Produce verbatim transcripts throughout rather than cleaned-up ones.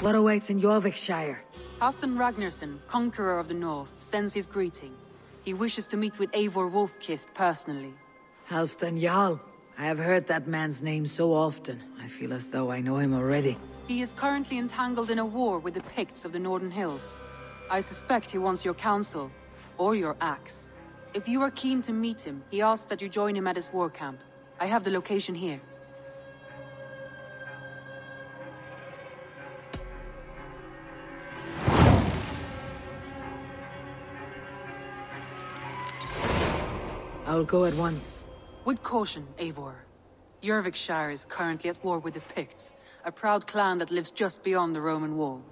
What awaits in Jorvikshire? Halfdan Ragnarsson, conqueror of the north, sends his greeting. He wishes to meet with Eivor Wolfkist personally. Halfdan Jarl. I have heard that man's name so often. I feel as though I know him already. He is currently entangled in a war with the Picts of the Northern Hills. I suspect he wants your counsel, or your axe. If you are keen to meet him, he asks that you join him at his war camp. I have the location here. I'll go at once. With caution, Eivor. Jorvikshire is currently at war with the Picts, a proud clan that lives just beyond the Roman wall.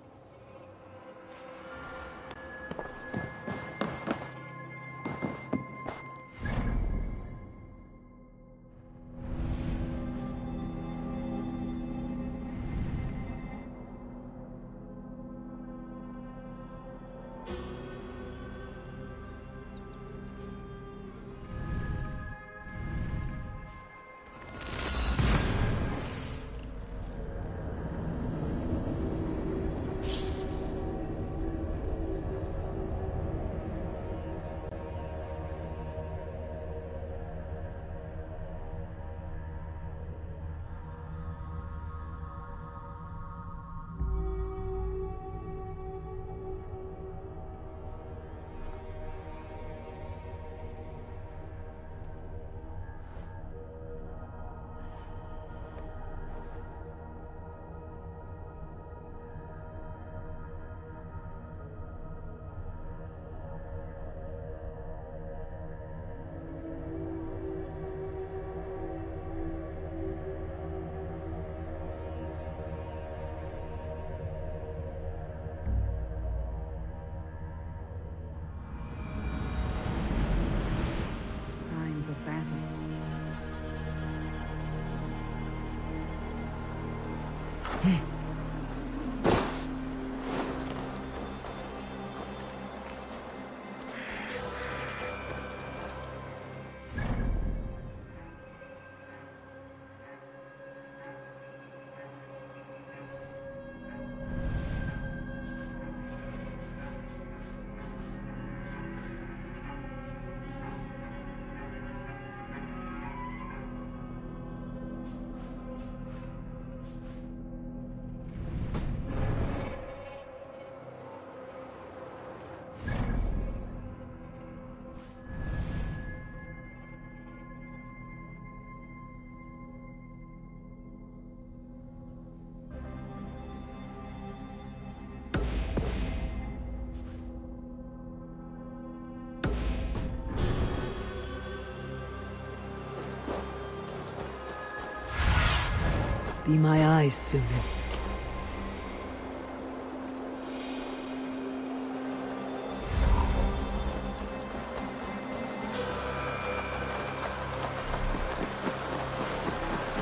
Be my eyes soon.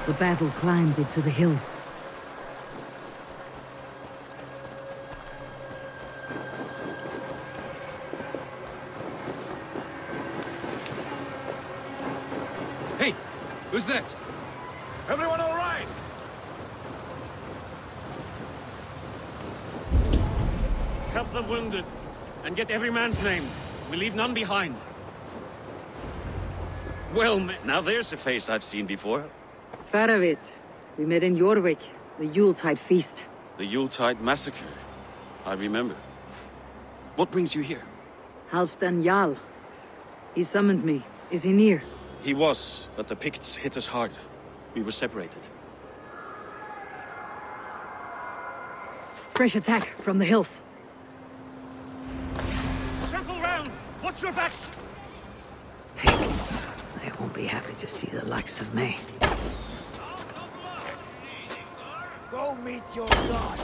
The battle climbed into the hills. Hey! Who's that? Everyone all right? Help the wounded, and get every man's name. We leave none behind. Well, now there's a face I've seen before. Faravid. We met in Jorvik, the Yuletide feast. The Yuletide massacre. I remember. What brings you here? Halfdan Jarl. He summoned me. Is he near? He was, but the Picts hit us hard. We were separated. Fresh attack from the hills. Watch your backs! Picts. They won't be happy to see the likes of me. Go meet your god!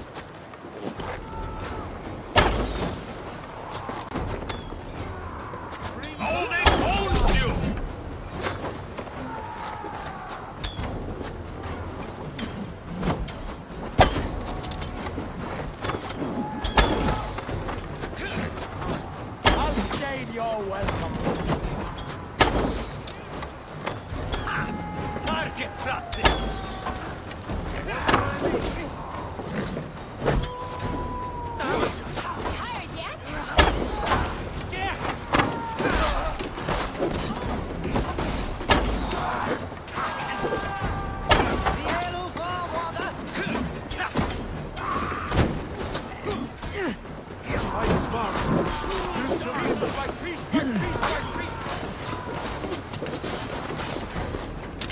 Target practice!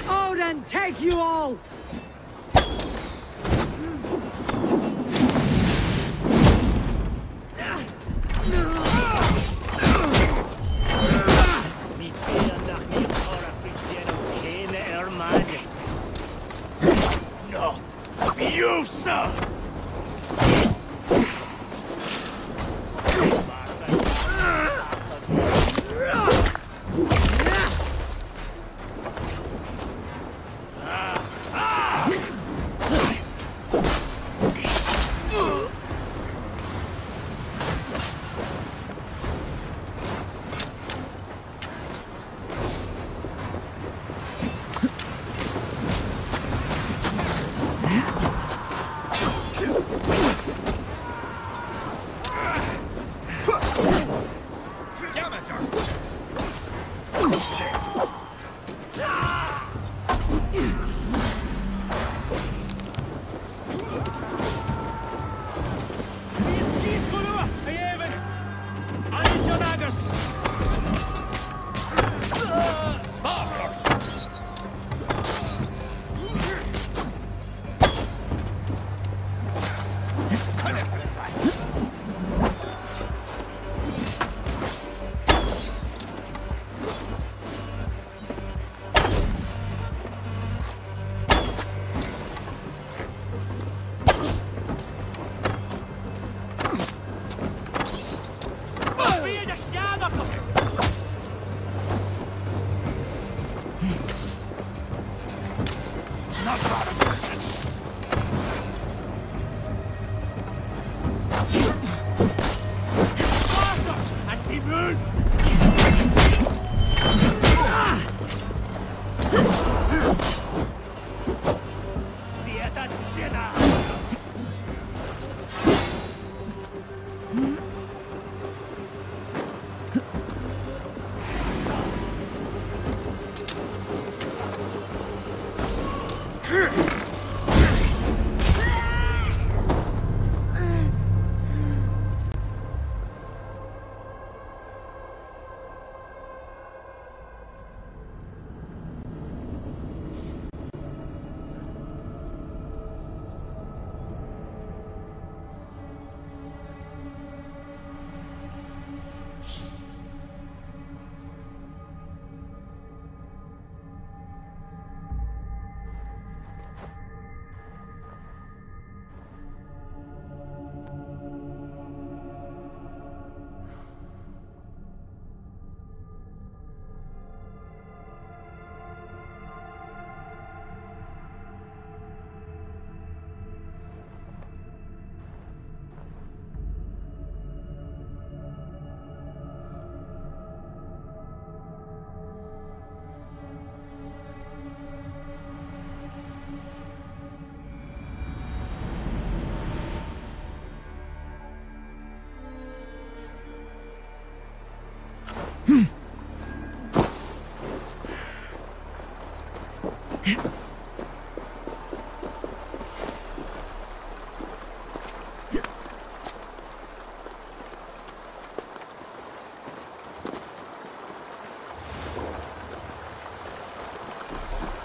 Auden, take you all!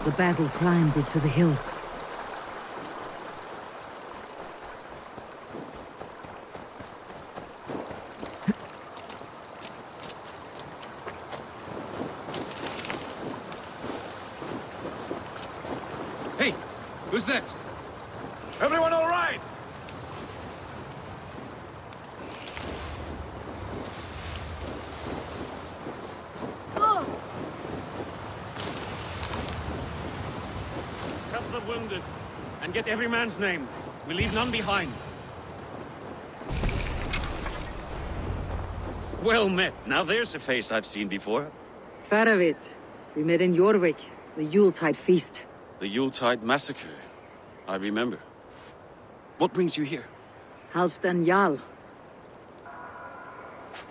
The battle climbed into the hills. Hey, who's that? Everyone all right? Wounded, and get every man's name. We leave none behind. Well met. Now there's a face I've seen before. Faravid. We met in Jorvik, the Yuletide feast. The Yuletide massacre. I remember. What brings you here? Halfdan Jarl.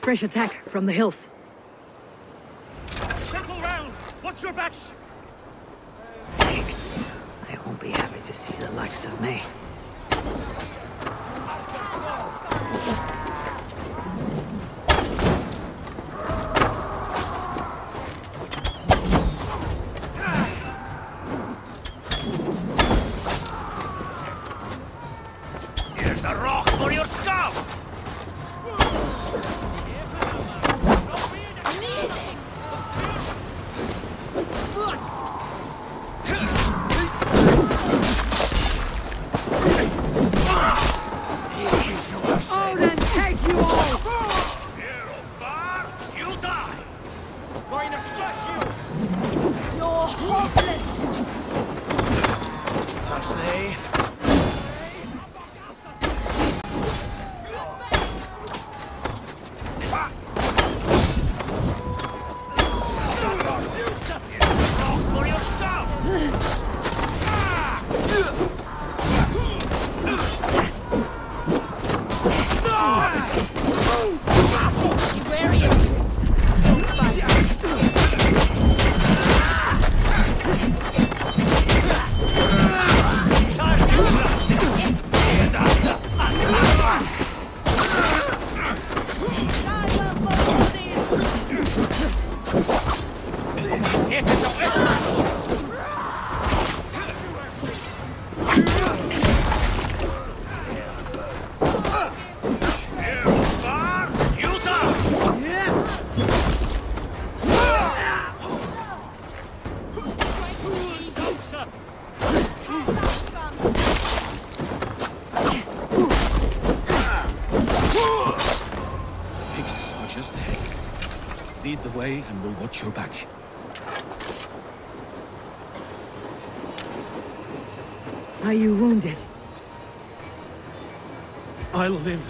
Fresh attack from the hills. Circle round! Watch your backs! Hey. likes of me. And we'll watch your back. Are you wounded? I'll live.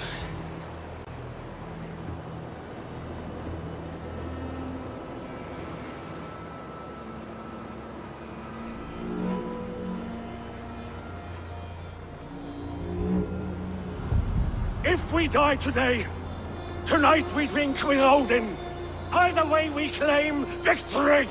If we die today, tonight we drink with Auden. Either way, we claim victory!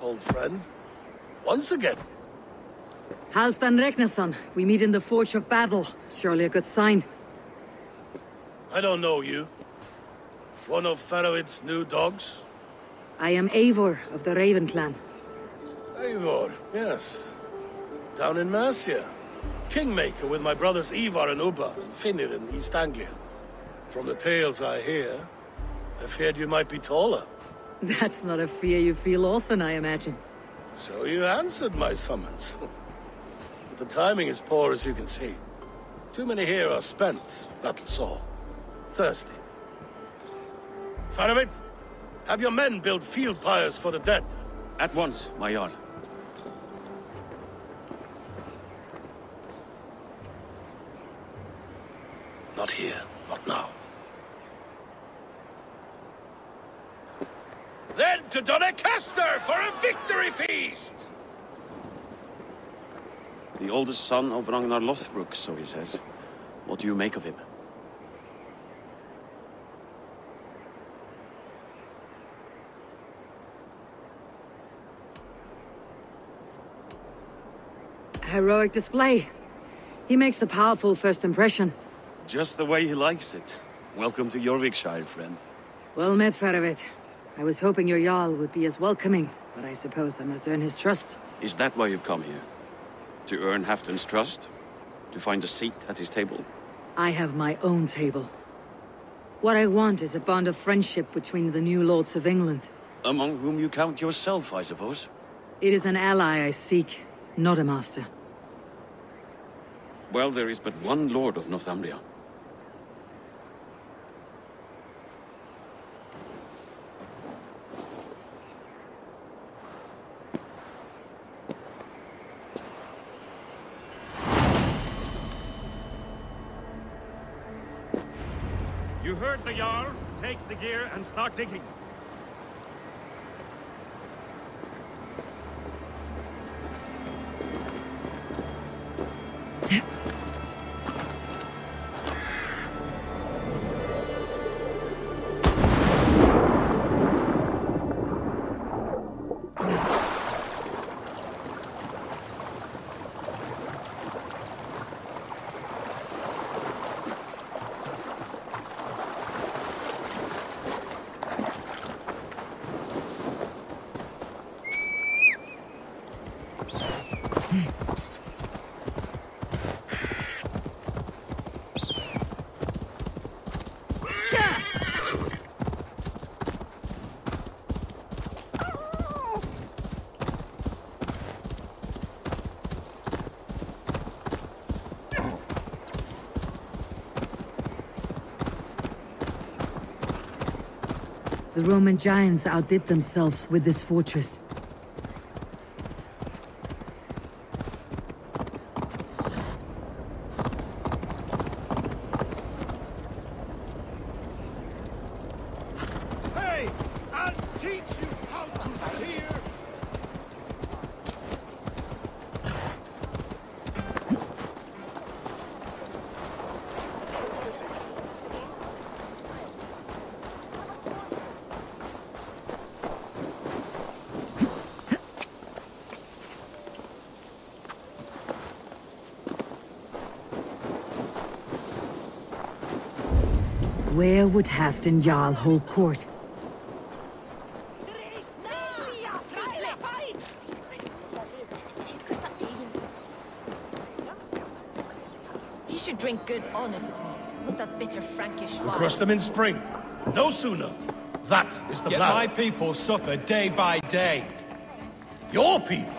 Old friend, once again. Halfdan Ragnarsson, we meet in the Forge of Battle. Surely a good sign. I don't know you. One of Faravid's new dogs? I am Eivor of the Raven clan. Eivor, yes. Down in Mercia. Kingmaker with my brothers Ivar and Ubba and Finnir in East Anglia. From the tales I hear, I feared you might be taller. That's not a fear you feel often, I imagine. So you answered my summons. But the timing is poor, as you can see. Too many here are spent, battle's all. Thirsty. Faravid, have your men build field pyres for the dead. At once, my Jarl. Not here, not now. Then to Doncaster for a victory feast! The oldest son of Ragnar Lothbrok, so he says. What do you make of him? Heroic display. He makes a powerful first impression. Just the way he likes it. Welcome to Jorvikshire, friend. Well met, Faravid. I was hoping your Jarl would be as welcoming, but I suppose I must earn his trust. Is that why you've come here? To earn Halfdan's trust? To find a seat at his table? I have my own table. What I want is a bond of friendship between the new lords of England. Among whom you count yourself, I suppose? It is an ally I seek, not a master. Well, there is but one lord of Northumbria. heard the Jarl, take the gear and start digging. The Roman giants outdid themselves with this fortress. Where would Halfdan Jarl hold court? He should drink good, honest mead, not that bitter Frankish wine. We'll crush them in spring. No sooner. That is the plan. Yet my people suffer day by day. Your people?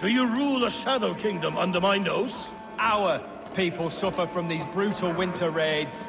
Do you rule a shadow kingdom under my nose? Our people suffer from these brutal winter raids.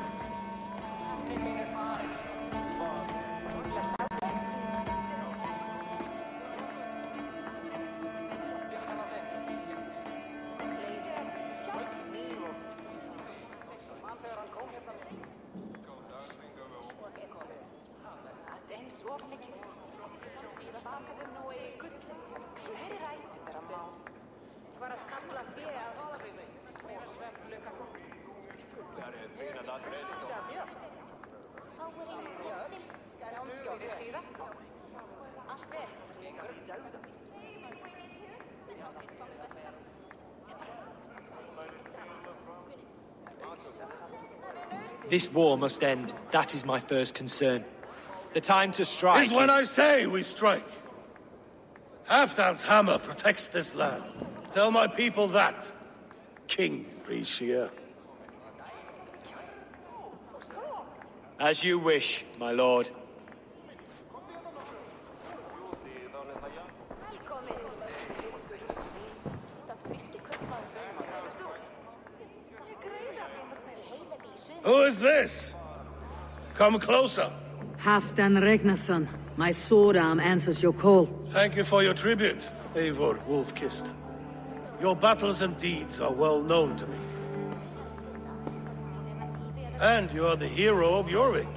This war must end. That is my first concern. The time to strike is when I say we strike. Halfdan's hammer protects this land. Tell my people that, King Rishir. As you wish, my lord. Who is this? Come closer. Halfdan Ragnarsson, my sword arm answers your call. Thank you for your tribute, Eivor Wolfkist. Your battles and deeds are well known to me. And you are the hero of Jorvik.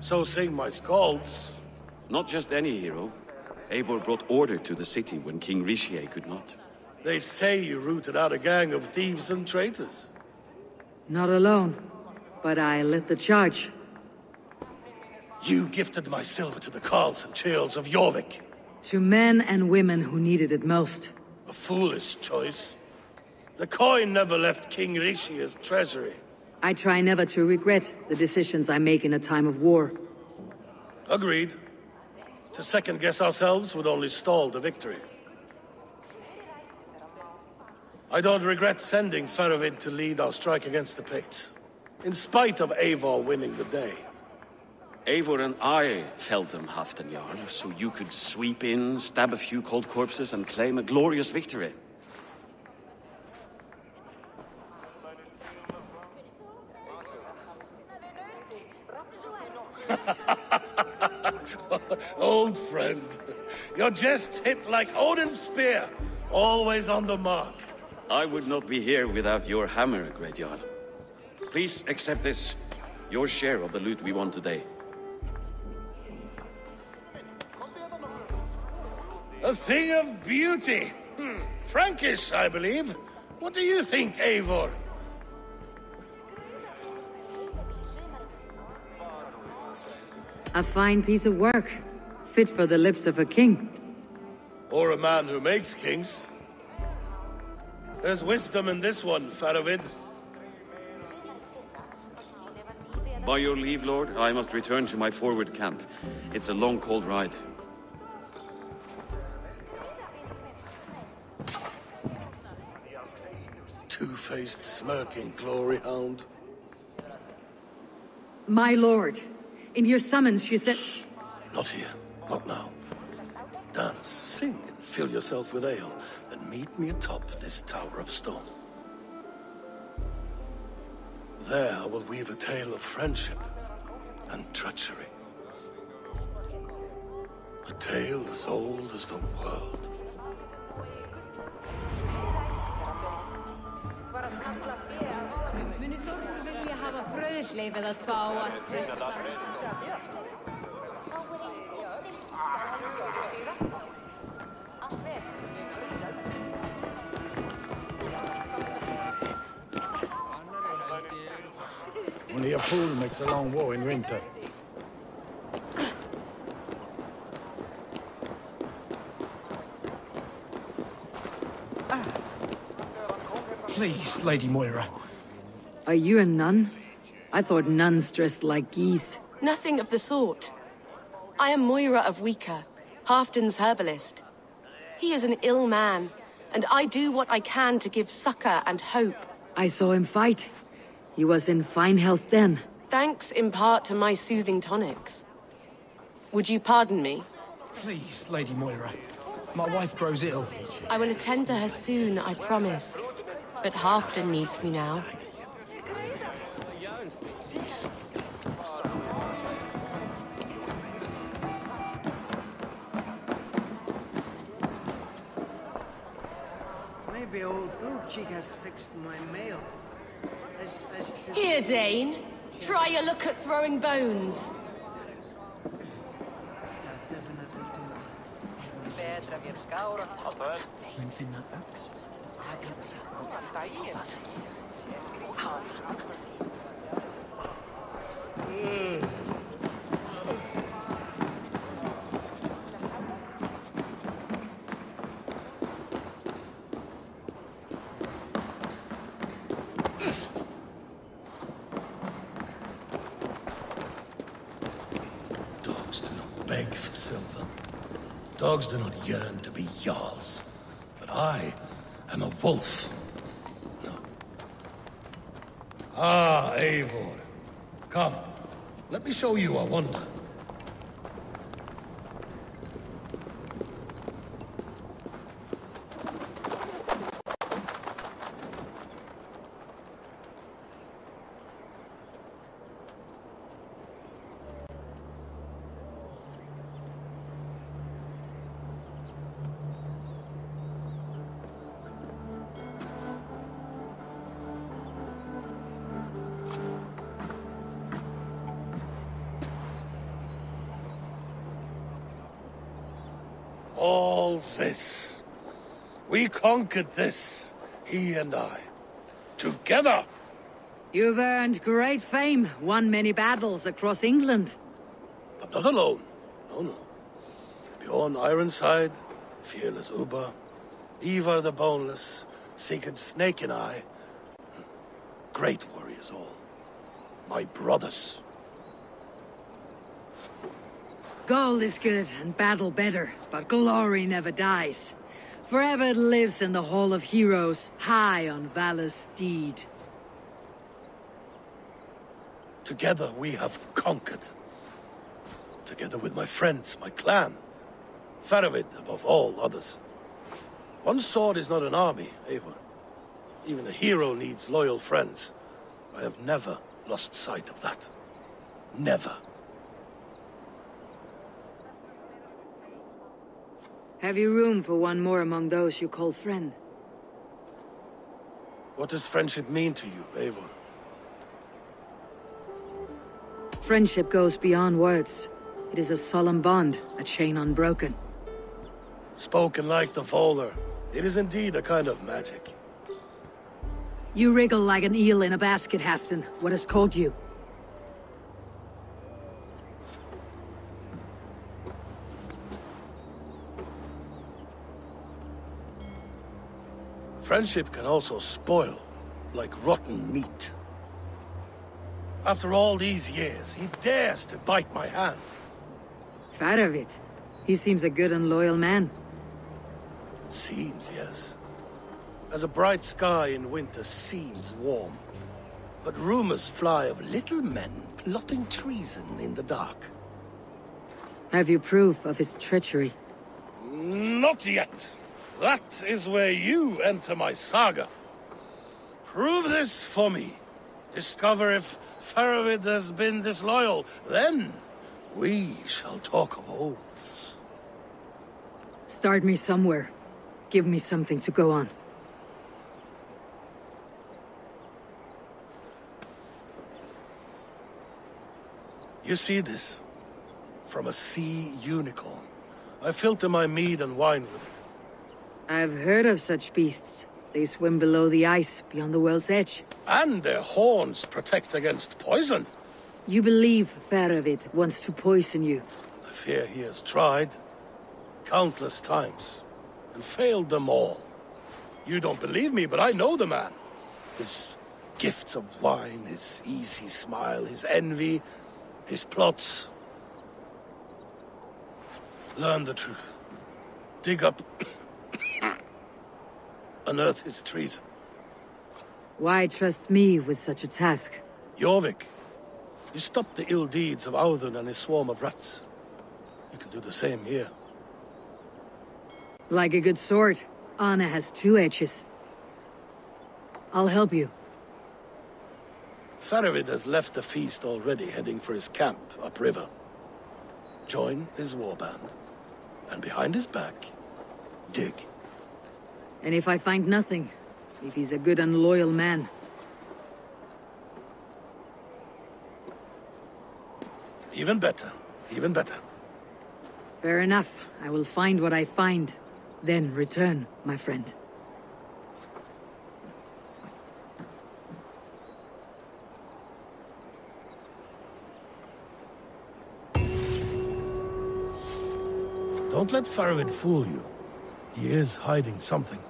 So sing my skalds. Not just any hero. Eivor brought order to the city when King Rishie could not. They say you rooted out a gang of thieves and traitors. Not alone, but I led the charge. You gifted my silver to the carls and churls of Jorvik. To men and women who needed it most. A foolish choice. The coin never left King Rishia's treasury. I try never to regret the decisions I make in a time of war. Agreed. To second-guess ourselves would only stall the victory. I don't regret sending Faravid to lead our strike against the Picts, in spite of Eivor winning the day. Eivor and I felled them, Halfdan Jarl, so you could sweep in, stab a few cold corpses, and claim a glorious victory. Old friend, your jests hit like Odin's spear, always on the mark. I would not be here without your hammer, Great Jarl. Please accept this. Your share of the loot we won today. A thing of beauty. Hmm. Frankish, I believe. What do you think, Eivor? A fine piece of work, fit for the lips of a king. Or a man who makes kings. There's wisdom in this one, Faravid. By your leave, Lord, I must return to my forward camp. It's a long, cold ride. Two-faced, smirking glory hound. My lord. In your summons, you said... Shh. Not here. Not now. Dance, sing, and fill yourself with ale. Then meet me atop this tower of stone. There I will weave a tale of friendship and treachery. A tale as old as the world. Only a fool makes a long war in winter. Please, Lady Moira. Are you a nun? I thought nuns dressed like geese. Nothing of the sort. I am Moira of Wicca, Halfdan's herbalist. He is an ill man, and I do what I can to give succor and hope. I saw him fight. He was in fine health then. Thanks in part to my soothing tonics. Would you pardon me? Please, Lady Moira. My wife grows ill. I will attend to her soon, I promise. But Halfdan needs me now. Maybe old Oogcheek has fixed my mail. Here, Dane. Try a look at throwing bones. Mm. Dogs do not beg for silver. Dogs do not yearn to be jarls. But I am a wolf. No. Ah, Eivor. Come. Let me show you a wonder. All this. We conquered this, he and I. Together! You've earned great fame, won many battles across England. But not alone. No, no. Bjorn Ironside, fearless Uba, Ivar the Boneless, Sigurd Snake and I. Great warriors all. My brothers. Gold is good, and battle better, but glory never dies. Forever it lives in the Hall of Heroes, high on valor's steed. Together we have conquered. Together with my friends, my clan. Faravid above all others. One sword is not an army, Eivor. Even a hero needs loyal friends. I have never lost sight of that. Never. Have you room for one more among those you call friend? What does friendship mean to you, Eivor? Friendship goes beyond words. It is a solemn bond, a chain unbroken. Spoken like the Fowler. It is indeed a kind of magic. You wriggle like an eel in a basket, Halfdan. What has called you? Friendship can also spoil, like rotten meat. After all these years, he dares to bite my hand. Faravid. He seems a good and loyal man. Seems, yes. As a bright sky in winter seems warm. But rumors fly of little men plotting treason in the dark. Have you proof of his treachery? Not yet. That is where you enter my saga. Prove this for me. Discover if Faravid has been disloyal. Then we shall talk of oaths. Start me somewhere. Give me something to go on. You see this? From a sea unicorn. I filter my mead and wine with it. I've heard of such beasts. They swim below the ice, beyond the world's edge. And their horns protect against poison. You believe Faravid wants to poison you? I fear he has tried. Countless times. And failed them all. You don't believe me, but I know the man. His gifts of wine, his easy smile, his envy, his plots. Learn the truth. Dig up... unearth his treason. Why trust me with such a task? Jorvik, you stopped the ill deeds of Auden and his swarm of rats. You can do the same here. Like a good sword, honor has two edges. I'll help you. Faravid has left the feast already, heading for his camp upriver. Join his warband, and behind his back, dig. And if I find nothing, if he's a good and loyal man. Even better, even better. Fair enough. I will find what I find, then return, my friend. Don't let Faravid fool you. He is hiding something.